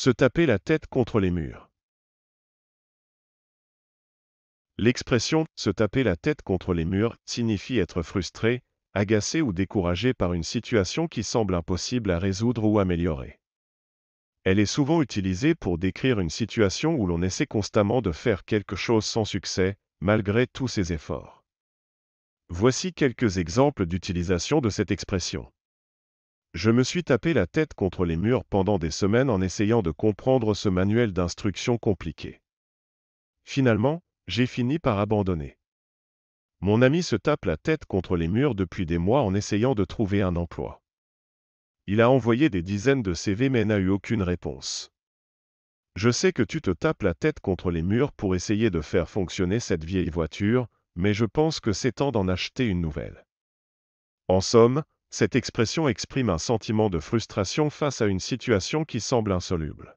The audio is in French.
se taper la tête contre les murs. L'expression « se taper la tête contre les murs » signifie être frustré, agacé ou découragé par une situation qui semble impossible à résoudre ou améliorer. Elle est souvent utilisée pour décrire une situation où l'on essaie constamment de faire quelque chose sans succès, malgré tous ses efforts. Voici quelques exemples d'utilisation de cette expression. Je me suis tapé la tête contre les murs pendant des semaines en essayant de comprendre ce manuel d'instructions compliqué. Finalement, j'ai fini par abandonner. Mon ami se tape la tête contre les murs depuis des mois en essayant de trouver un emploi. Il a envoyé des dizaines de CV mais n'a eu aucune réponse. Je sais que tu te tapes la tête contre les murs pour essayer de faire fonctionner cette vieille voiture, mais je pense que c'est temps d'en acheter une nouvelle. En somme, cette expression exprime un sentiment de frustration face à une situation qui semble insoluble.